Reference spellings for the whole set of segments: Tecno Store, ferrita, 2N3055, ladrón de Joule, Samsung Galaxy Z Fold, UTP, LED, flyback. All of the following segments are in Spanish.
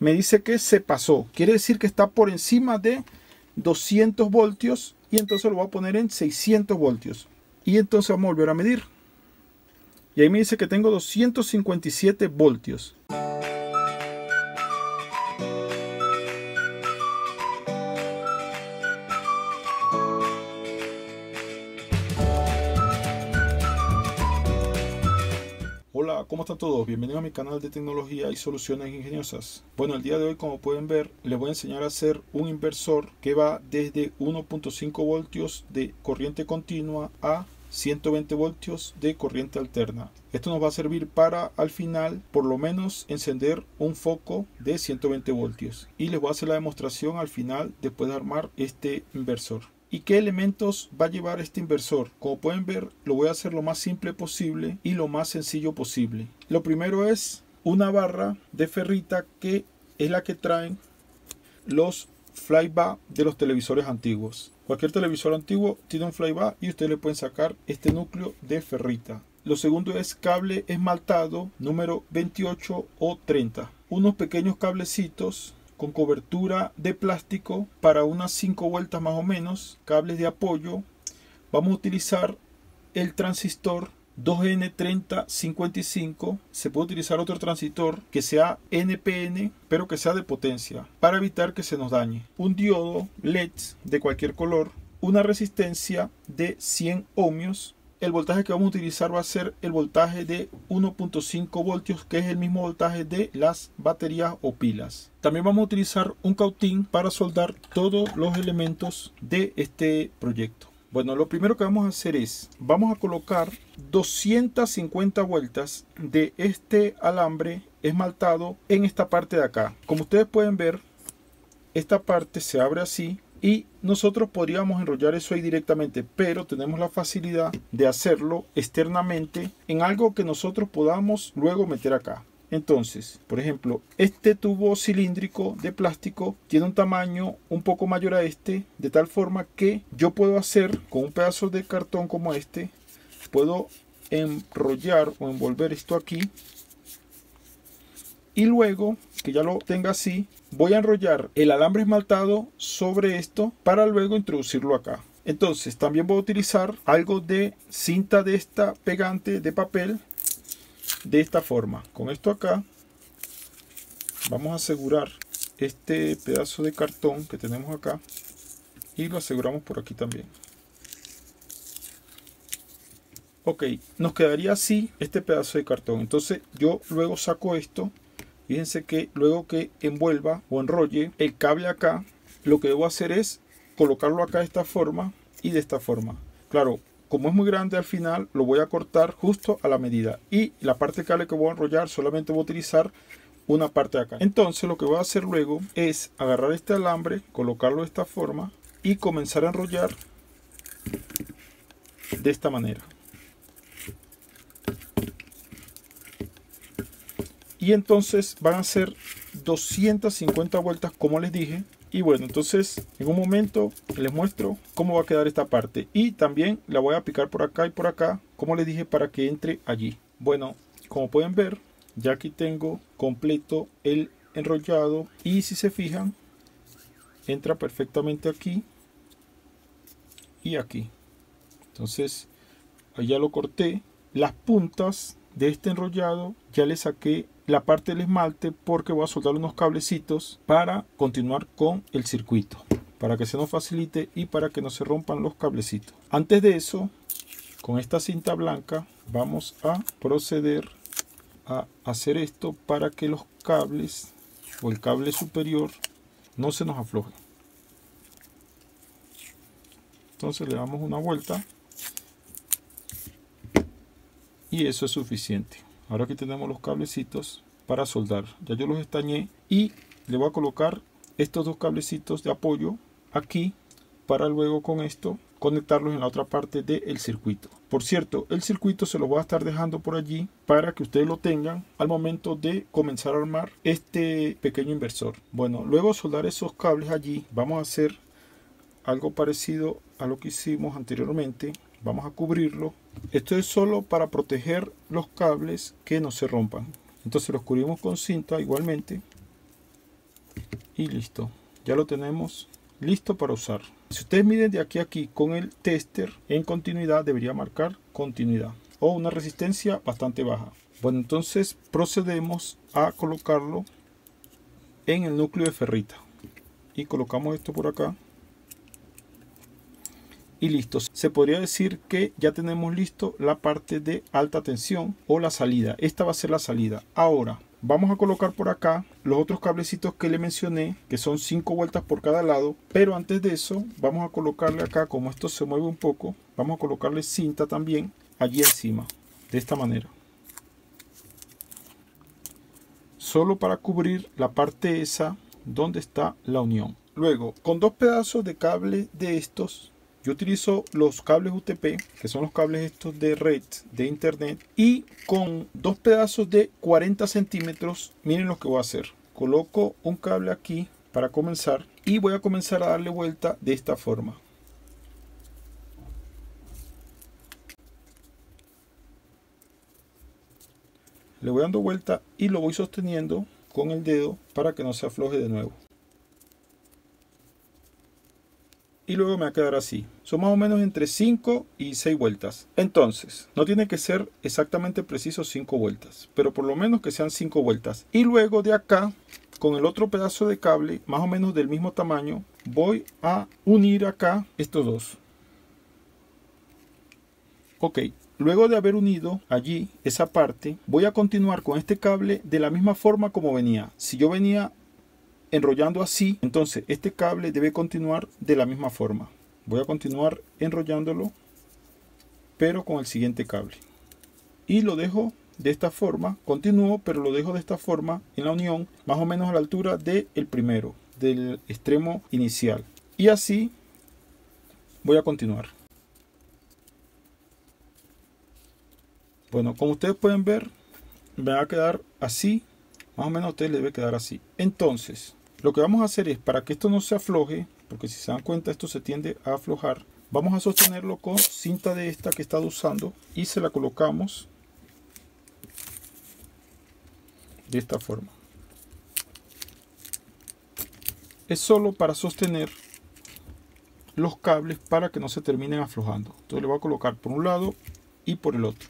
me dice que se pasó, quiere decir que está por encima de 200 voltios y entonces lo voy a poner en 600 voltios y entonces vamos a volver a medir y ahí me dice que tengo 257 voltios. Hola, ¿cómo están todos? Bienvenidos a mi canal de tecnología y soluciones ingeniosas. Bueno, el día de hoy, como pueden ver, les voy a enseñar a hacer un inversor que va desde 1.5 voltios de corriente continua a 120 voltios de corriente alterna. Esto nos va a servir para, al final, por lo menos encender un foco de 120 voltios. Y les voy a hacer la demostración al final, después de armar este inversor. ¿Y qué elementos va a llevar este inversor? Como pueden ver, lo voy a hacer lo más simple posible y lo más sencillo posible. Lo primero es una barra de ferrita, que es la que traen los flyback de los televisores antiguos. Cualquier televisor antiguo tiene un flyback y ustedes le pueden sacar este núcleo de ferrita. Lo segundo es cable esmaltado número 28 o 30. Unos pequeños cablecitos con cobertura de plástico para unas 5 vueltas más o menos, cables de apoyo. Vamos a utilizar el transistor 2N3055. Se puede utilizar otro transistor que sea NPN, pero que sea de potencia, para evitar que se nos dañe. Un diodo LED de cualquier color, una resistencia de 100 ohmios. El voltaje que vamos a utilizar va a ser el voltaje de 1.5 voltios, que es el mismo voltaje de las baterías o pilas. También vamos a utilizar un cautín para soldar todos los elementos de este proyecto. Bueno, lo primero que vamos a hacer es, vamos a colocar 250 vueltas de este alambre esmaltado en esta parte de acá. Como ustedes pueden ver, esta parte se abre así. Y nosotros podríamos enrollar eso ahí directamente, pero tenemos la facilidad de hacerlo externamente en algo que nosotros podamos luego meter acá. Entonces, por ejemplo, este tubo cilíndrico de plástico tiene un tamaño un poco mayor a este, de tal forma que yo puedo hacer con un pedazo de cartón como este, puedo enrollar o envolver esto aquí. Y luego que ya lo tenga así, voy a enrollar el alambre esmaltado sobre esto para luego introducirlo acá. Entonces también voy a utilizar algo de cinta de esta pegante de papel, de esta forma. Con esto acá vamos a asegurar este pedazo de cartón que tenemos acá y lo aseguramos por aquí también. Ok, nos quedaría así este pedazo de cartón. Entonces yo luego saco esto. Fíjense que luego que envuelva o enrolle el cable acá, lo que debo hacer es colocarlo acá de esta forma y de esta forma. Claro, como es muy grande, al final lo voy a cortar justo a la medida. Y la parte de cable que voy a enrollar solamente voy a utilizar una parte de acá. Entonces lo que voy a hacer luego es agarrar este alambre, colocarlo de esta forma y comenzar a enrollar de esta manera. Y entonces van a ser 250 vueltas, como les dije. Y bueno, entonces en un momento les muestro cómo va a quedar esta parte. Y también la voy a picar por acá y por acá, como les dije, para que entre allí. Bueno, como pueden ver, ya aquí tengo completo el enrollado. Y si se fijan, entra perfectamente aquí y aquí. Entonces, ahí ya lo corté. Las puntas de este enrollado ya le saqué la parte del esmalte porque voy a soldar unos cablecitos para continuar con el circuito, para que se nos facilite y para que no se rompan los cablecitos. Antes de eso, con esta cinta blanca vamos a proceder a hacer esto para que los cables o el cable superior no se nos afloje. Entonces le damos una vuelta y eso es suficiente. Ahora aquí tenemos los cablecitos para soldar. Ya yo los estañé y le voy a colocar estos dos cablecitos de apoyo aquí para luego con esto conectarlos en la otra parte del circuito. Por cierto, el circuito se lo voy a estar dejando por allí para que ustedes lo tengan al momento de comenzar a armar este pequeño inversor. Bueno, luego de soldar esos cables allí, vamos a hacer algo parecido a lo que hicimos anteriormente. Vamos a cubrirlo. Esto es solo para proteger los cables que no se rompan. Entonces los cubrimos con cinta igualmente y listo, ya lo tenemos listo para usar. Si ustedes miden de aquí a aquí con el tester en continuidad, debería marcar continuidad o una resistencia bastante baja. Bueno, entonces procedemos a colocarlo en el núcleo de ferrita y colocamos esto por acá y listo. Se podría decir que ya tenemos listo la parte de alta tensión o la salida. Esta va a ser la salida. Ahora vamos a colocar por acá los otros cablecitos que le mencioné, que son 5 vueltas por cada lado, pero antes de eso vamos a colocarle acá, como esto se mueve un poco, vamos a colocarle cinta también allí encima, de esta manera, solo para cubrir la parte esa donde está la unión. Luego, con dos pedazos de cable de estos, yo utilizo los cables UTP, que son los cables estos de red, de internet. Y con dos pedazos de 40 centímetros, miren lo que voy a hacer. Coloco un cable aquí para comenzar y voy a comenzar a darle vuelta de esta forma. Le voy dando vuelta y lo voy sosteniendo con el dedo para que no se afloje de nuevo. Y luego me va a quedar así. Son más o menos entre 5 y 6 vueltas. Entonces, no tiene que ser exactamente preciso 5 vueltas, pero por lo menos que sean 5 vueltas. Y luego de acá, con el otro pedazo de cable, más o menos del mismo tamaño, voy a unir acá estos dos. Ok, luego de haber unido allí esa parte, voy a continuar con este cable de la misma forma como venía. Si yo venía enrollando así, entonces este cable debe continuar de la misma forma. Voy a continuar enrollándolo, pero con el siguiente cable, y lo dejo de esta forma. Continúo, pero lo dejo de esta forma en la unión, más o menos a la altura del primero, del extremo inicial, y así voy a continuar. Bueno, como ustedes pueden ver, me va a quedar así, más o menos a ustedes les debe quedar así. Entonces, lo que vamos a hacer es, para que esto no se afloje, porque si se dan cuenta esto se tiende a aflojar, vamos a sostenerlo con cinta de esta que he estado usando y se la colocamos de esta forma. Es solo para sostener los cables para que no se terminen aflojando. Entonces le voy a colocar por un lado y por el otro.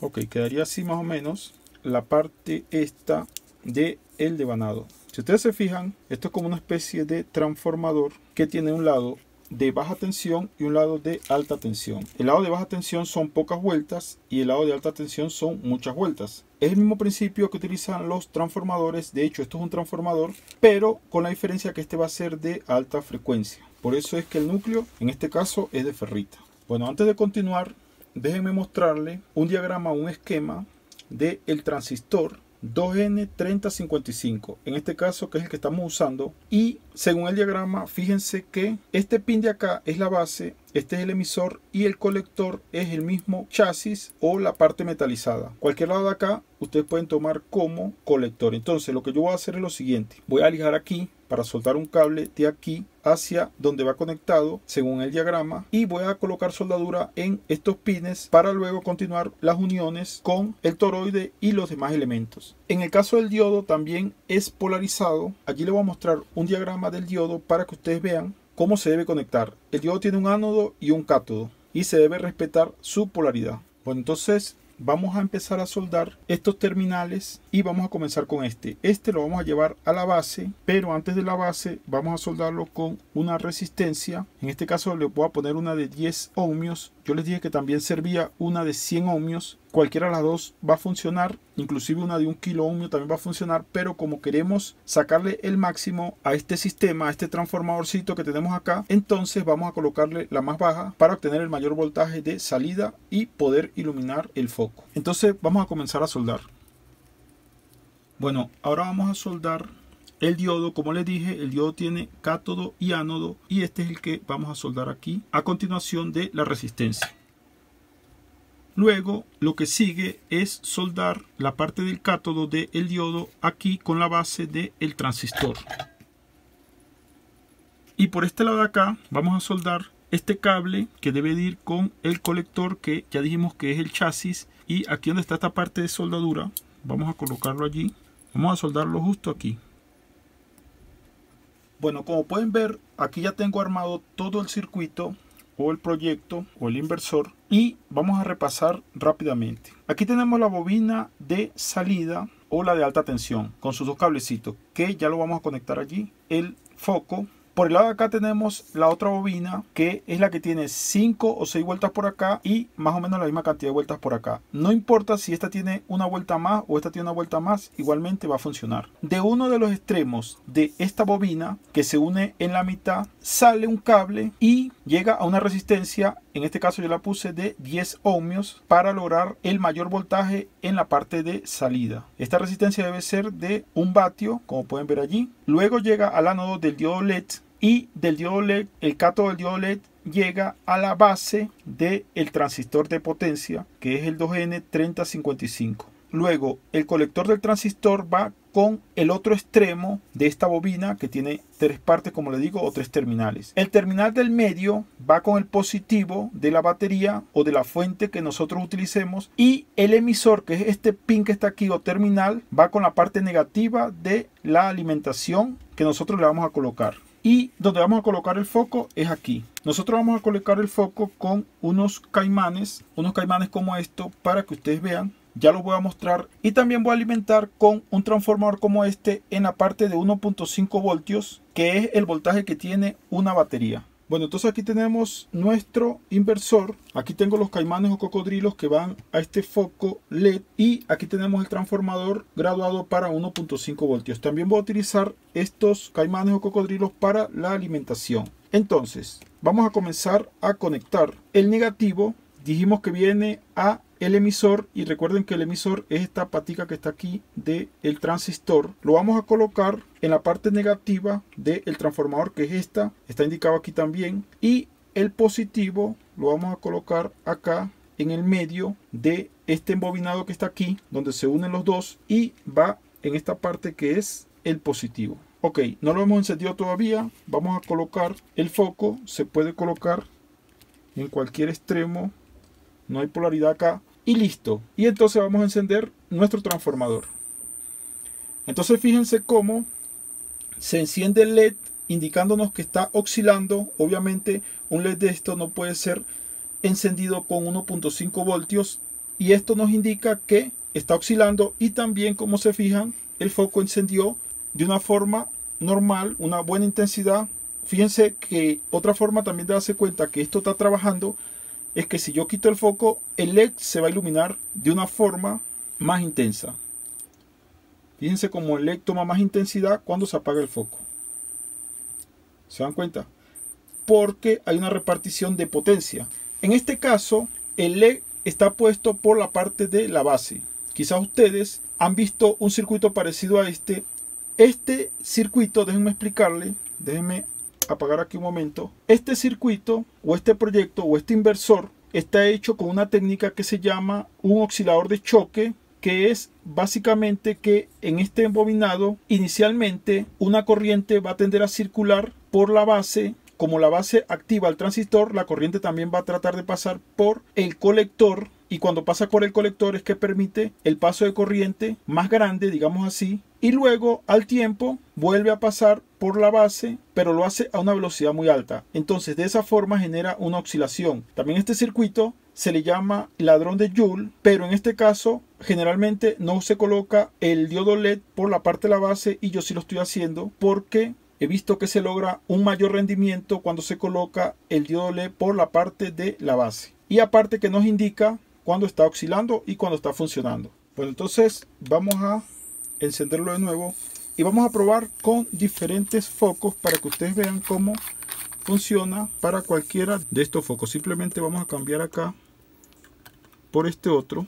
Ok, quedaría así más o menos la parte esta del devanado. Si ustedes se fijan, esto es como una especie de transformador que tiene un lado de baja tensión y un lado de alta tensión. El lado de baja tensión son pocas vueltas y el lado de alta tensión son muchas vueltas. Es el mismo principio que utilizan los transformadores. De hecho, esto es un transformador, pero con la diferencia que este va a ser de alta frecuencia. Por eso es que el núcleo, en este caso, es de ferrita. Bueno, antes de continuar, déjenme mostrarle un diagrama, un esquema del transistor 2N3055, en este caso, que es el que estamos usando. Y según el diagrama, fíjense que este pin de acá es la base, este es el emisor y el colector es el mismo chasis o la parte metalizada. Cualquier lado de acá ustedes pueden tomar como colector. Entonces lo que yo voy a hacer es lo siguiente. Voy a lijar aquí para soltar un cable de aquí hacia donde va conectado según el diagrama, y voy a colocar soldadura en estos pines para luego continuar las uniones con el toroide y los demás elementos. En el caso del diodo también es polarizado. Aquí les voy a mostrar un diagrama del diodo para que ustedes vean cómo se debe conectar. El diodo tiene un ánodo y un cátodo y se debe respetar su polaridad. Bueno, entonces vamos a empezar a soldar estos terminales y vamos a comenzar con este. Este lo vamos a llevar a la base, pero antes de la base vamos a soldarlo con una resistencia. En este caso le voy a poner una de 10 ohmios. Yo les dije que también servía una de 100 ohmios. Cualquiera de las dos va a funcionar, inclusive una de 1 kilo ohmio también va a funcionar, pero como queremos sacarle el máximo a este sistema, a este transformadorcito que tenemos acá, entonces vamos a colocarle la más baja para obtener el mayor voltaje de salida y poder iluminar el foco. Entonces vamos a comenzar a soldar. Bueno, ahora vamos a soldar el diodo. Como les dije, el diodo tiene cátodo y ánodo, y este es el que vamos a soldar aquí a continuación de la resistencia. Luego lo que sigue es soldar la parte del cátodo del diodo aquí con la base del transistor. Y por este lado de acá vamos a soldar este cable que debe ir con el colector, que ya dijimos que es el chasis. Y aquí donde está esta parte de soldadura Vamos a colocarlo allí. Vamos a soldarlo justo aquí. Bueno, como pueden ver, aquí ya tengo armado todo el circuito o el proyecto o el inversor, y vamos a repasar rápidamente. Aquí tenemos la bobina de salida o la de alta tensión con sus dos cablecitos, que ya lo vamos a conectar allí. El foco. Por el lado de acá tenemos la otra bobina, que es la que tiene 5 o 6 vueltas por acá y más o menos la misma cantidad de vueltas por acá. No importa si esta tiene una vuelta más o esta tiene una vuelta más, igualmente va a funcionar. De uno de los extremos de esta bobina, que se une en la mitad, sale un cable y llega a una resistencia, en este caso yo la puse de 10 ohmios, para lograr el mayor voltaje en la parte de salida. Esta resistencia debe ser de 1 vatio, como pueden ver allí. Luego llega al ánodo del diodo LED, y del diodo LED, el cátodo del diodo LED llega a la base del transistor de potencia, que es el 2N3055. Luego el colector del transistor va con el otro extremo de esta bobina, que tiene 3 partes, como le digo, o 3 terminales. El terminal del medio va con el positivo de la batería o de la fuente que nosotros utilicemos, y el emisor, que es este pin que está aquí o terminal, va con la parte negativa de la alimentación que nosotros le vamos a colocar. Y donde vamos a colocar el foco es aquí. Nosotros vamos a colocar el foco con unos caimanes como esto, para que ustedes vean. Ya los voy a mostrar. Y también voy a alimentar con un transformador como este en la parte de 1.5 voltios, que es el voltaje que tiene una batería. Bueno, entonces aquí tenemos nuestro inversor. Aquí tengo los caimanes o cocodrilos que van a este foco LED. Y aquí tenemos el transformador graduado para 1.5 voltios. También voy a utilizar estos caimanes o cocodrilos para la alimentación. Entonces, vamos a comenzar a conectar el negativo. Dijimos que viene a el emisor, y recuerden que el emisor es esta patica que está aquí del transistor. Lo vamos a colocar en la parte negativa del transformador, que es esta, está indicado aquí también, y el positivo lo vamos a colocar acá en el medio de este embobinado que está aquí, donde se unen los dos, y va en esta parte que es el positivo. Ok, no lo hemos encendido todavía. Vamos a colocar el foco. Se puede colocar en cualquier extremo, no hay polaridad acá. Y listo. Y entonces vamos a encender nuestro transformador. Entonces fíjense cómo se enciende el LED, indicándonos que está oscilando. Obviamente un LED de esto no puede ser encendido con 1.5 voltios. Y esto nos indica que está oscilando. Y también, como se fijan, el foco encendió de una forma normal, una buena intensidad. Fíjense que otra forma también de darse cuenta que esto está trabajando es que si yo quito el foco, el LED se va a iluminar de una forma más intensa. Fíjense cómo el LED toma más intensidad cuando se apaga el foco. ¿Se dan cuenta? Porque hay una repartición de potencia. En este caso, el LED está puesto por la parte de la base. Quizás ustedes han visto un circuito parecido a este. Este circuito, déjenme explicarle, déjenme apagar aquí un momento. Este circuito o este proyecto o este inversor está hecho con una técnica que se llama un oscilador de choque, que es básicamente que en este embobinado inicialmente una corriente va a tender a circular por la base. Como la base activa el transistor, la corriente también va a tratar de pasar por el colector, y cuando pasa por el colector es que permite el paso de corriente más grande, digamos así. Y luego al tiempo vuelve a pasar por la base, pero lo hace a una velocidad muy alta. Entonces de esa forma genera una oscilación. También este circuito se le llama ladrón de Joule, pero en este caso generalmente no se coloca el diodo LED por la parte de la base, y yo sí lo estoy haciendo porque he visto que se logra un mayor rendimiento cuando se coloca el diodo LED por la parte de la base. Y aparte que nos indica cuando está oscilando y cuando está funcionando. Bueno, entonces vamos a encenderlo de nuevo y vamos a probar con diferentes focos para que ustedes vean cómo funciona para cualquiera de estos focos. Simplemente vamos a cambiar acá por este otro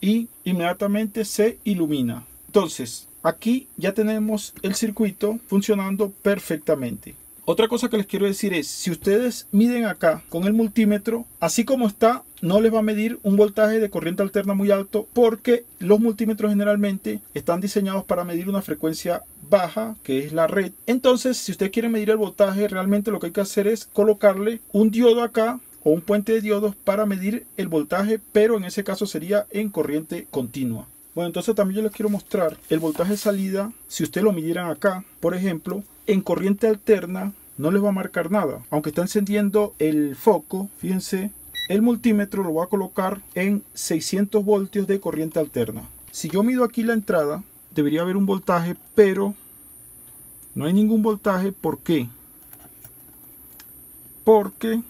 y inmediatamente se ilumina. Entonces aquí ya tenemos el circuito funcionando perfectamente. Otra cosa que les quiero decir es, si ustedes miden acá con el multímetro, así como está, no les va a medir un voltaje de corriente alterna muy alto, porque los multímetros generalmente están diseñados para medir una frecuencia baja, que es la red. Entonces, si ustedes quieren medir el voltaje, realmente lo que hay que hacer es colocarle un diodo acá, o un puente de diodos para medir el voltaje, pero en ese caso sería en corriente continua. Bueno, entonces también yo les quiero mostrar el voltaje de salida. Si ustedes lo midieran acá, por ejemplo, en corriente alterna no les va a marcar nada, aunque está encendiendo el foco. Fíjense, el multímetro lo voy a colocar en 600 voltios de corriente alterna. Si yo mido aquí la entrada, debería haber un voltaje, pero no hay ningún voltaje. ¿Por qué? Porque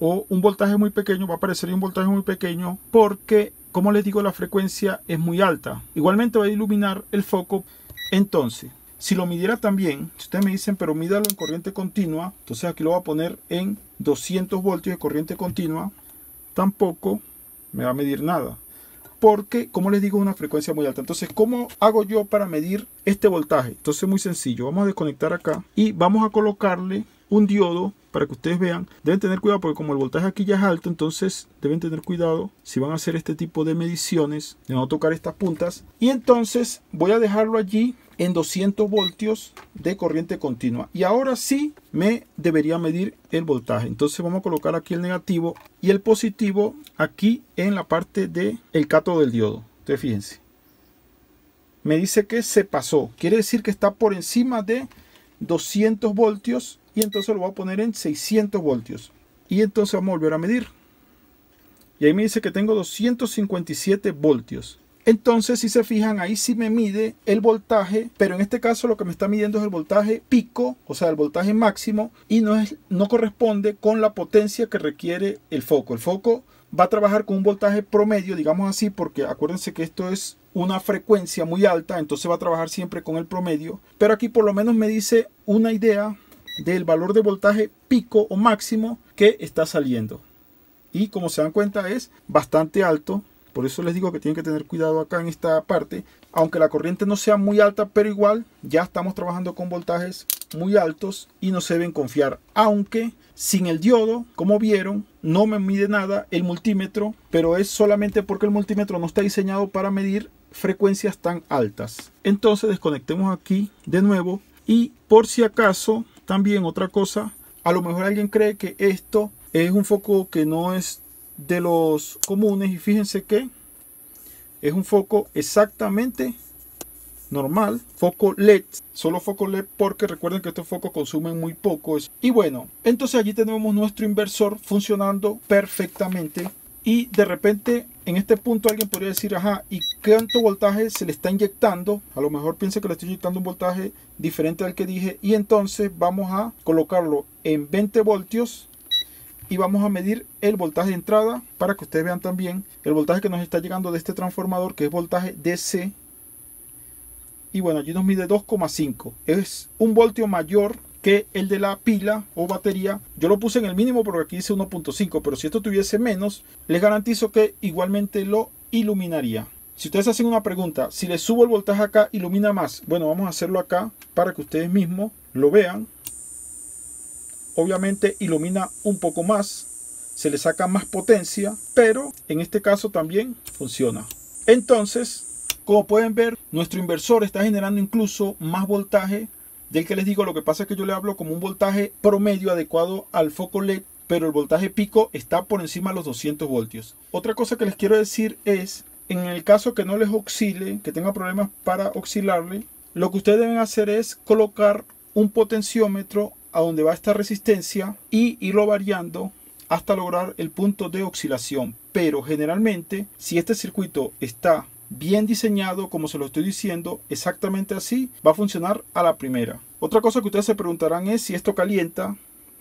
o un voltaje muy pequeño, va a aparecer un voltaje muy pequeño, porque, como les digo, la frecuencia es muy alta. Igualmente va a iluminar el foco. Entonces, si lo midiera también, si ustedes me dicen, pero mídalo en corriente continua, entonces aquí lo voy a poner en 200 voltios de corriente continua. Tampoco me va a medir nada, porque, como les digo, es una frecuencia muy alta. Entonces, ¿cómo hago yo para medir este voltaje? Entonces, muy sencillo. Vamos a desconectar acá y vamos a colocarle un diodo para que ustedes vean. Deben tener cuidado porque como el voltaje aquí ya es alto, entonces deben tener cuidado si van a hacer este tipo de mediciones, de no tocar estas puntas. Y entonces voy a dejarlo allí en 200 voltios de corriente continua, y ahora sí me debería medir el voltaje. Entonces vamos a colocar aquí el negativo y el positivo aquí en la parte de el cátodo del diodo. Entonces fíjense, me dice que se pasó, quiere decir que está por encima de 200 voltios. Y entonces lo voy a poner en 600 voltios. Y entonces vamos a volver a medir. Y ahí me dice que tengo 257 voltios. Entonces, si se fijan, ahí sí me mide el voltaje. Pero en este caso lo que me está midiendo es el voltaje pico, o sea, el voltaje máximo. Y no corresponde con la potencia que requiere el foco. El foco va a trabajar con un voltaje promedio, digamos así, porque acuérdense que esto es una frecuencia muy alta. Entonces va a trabajar siempre con el promedio. Pero aquí por lo menos me dice una idea del valor de voltaje pico o máximo que está saliendo, y como se dan cuenta es bastante alto. Por eso les digo que tienen que tener cuidado acá en esta parte, aunque la corriente no sea muy alta, pero igual ya estamos trabajando con voltajes muy altos y no se deben confiar. Aunque sin el diodo, como vieron, no me mide nada el multímetro, pero es solamente porque el multímetro no está diseñado para medir frecuencias tan altas. Entonces desconectemos aquí de nuevo, y por si acaso también otra cosa, a lo mejor alguien cree que esto es un foco que no es de los comunes, y fíjense que es un foco exactamente normal, foco LED, solo foco LED, porque recuerden que estos focos consumen muy poco. Y bueno, entonces allí tenemos nuestro inversor funcionando perfectamente. Y de repente en este punto alguien podría decir, ajá, ¿y cuánto voltaje se le está inyectando? A lo mejor piensa que le estoy inyectando un voltaje diferente al que dije. Y entonces vamos a colocarlo en 20 voltios y vamos a medir el voltaje de entrada para que ustedes vean también el voltaje que nos está llegando de este transformador, que es voltaje DC. Y bueno, allí nos mide 2,5. Es un voltio mayor que el de la pila o batería. Yo lo puse en el mínimo porque aquí dice 1.5, pero si esto tuviese menos, les garantizo que igualmente lo iluminaría. Si ustedes hacen una pregunta, si le subo el voltaje acá, ¿ilumina más? Bueno, vamos a hacerlo acá para que ustedes mismos lo vean. Obviamente ilumina un poco más, se le saca más potencia, pero en este caso también funciona. Entonces, como pueden ver, nuestro inversor está generando incluso más voltaje del que les digo. Lo que pasa es que yo le hablo como un voltaje promedio adecuado al foco LED, pero el voltaje pico está por encima de los 200 voltios. Otra cosa que les quiero decir es, en el caso que no les oscile, que tenga problemas para oscilarle, lo que ustedes deben hacer es colocar un potenciómetro a donde va esta resistencia y irlo variando hasta lograr el punto de oscilación. Pero generalmente, si este circuito está bien diseñado, como se lo estoy diciendo, exactamente así va a funcionar a la primera. Otra cosa que ustedes se preguntarán es si esto calienta.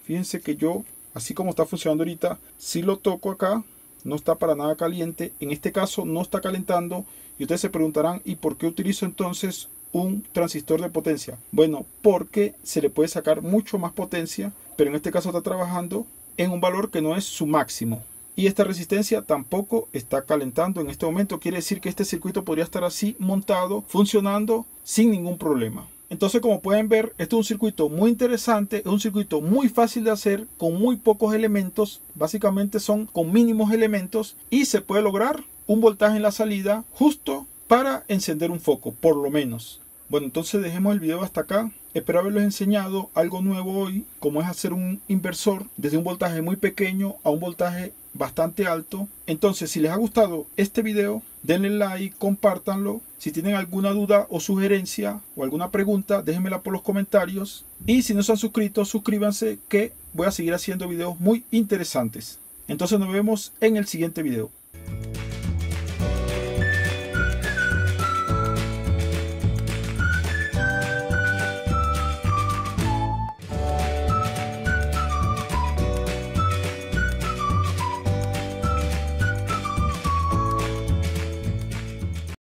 Fíjense que yo, así como está funcionando ahorita, si lo toco acá, no está para nada caliente. En este caso no está calentando, y ustedes se preguntarán, ¿y por qué utilizo entonces un transistor de potencia? Bueno, porque se le puede sacar mucho más potencia, pero en este caso está trabajando en un valor que no es su máximo. Y esta resistencia tampoco está calentando en este momento. Quiere decir que este circuito podría estar así montado, funcionando sin ningún problema. Entonces, como pueden ver, este es un circuito muy interesante. Es un circuito muy fácil de hacer, con muy pocos elementos. Básicamente son con mínimos elementos. Y se puede lograr un voltaje en la salida justo para encender un foco, por lo menos. Bueno, entonces dejemos el video hasta acá. Espero haberles enseñado algo nuevo hoy, como es hacer un inversor desde un voltaje muy pequeño a un voltaje bastante alto. Entonces, si les ha gustado este video, denle like, compártanlo. Si tienen alguna duda o sugerencia o alguna pregunta, déjenmela por los comentarios. Y si no se han suscrito, suscríbanse, que voy a seguir haciendo videos muy interesantes. Entonces nos vemos en el siguiente video.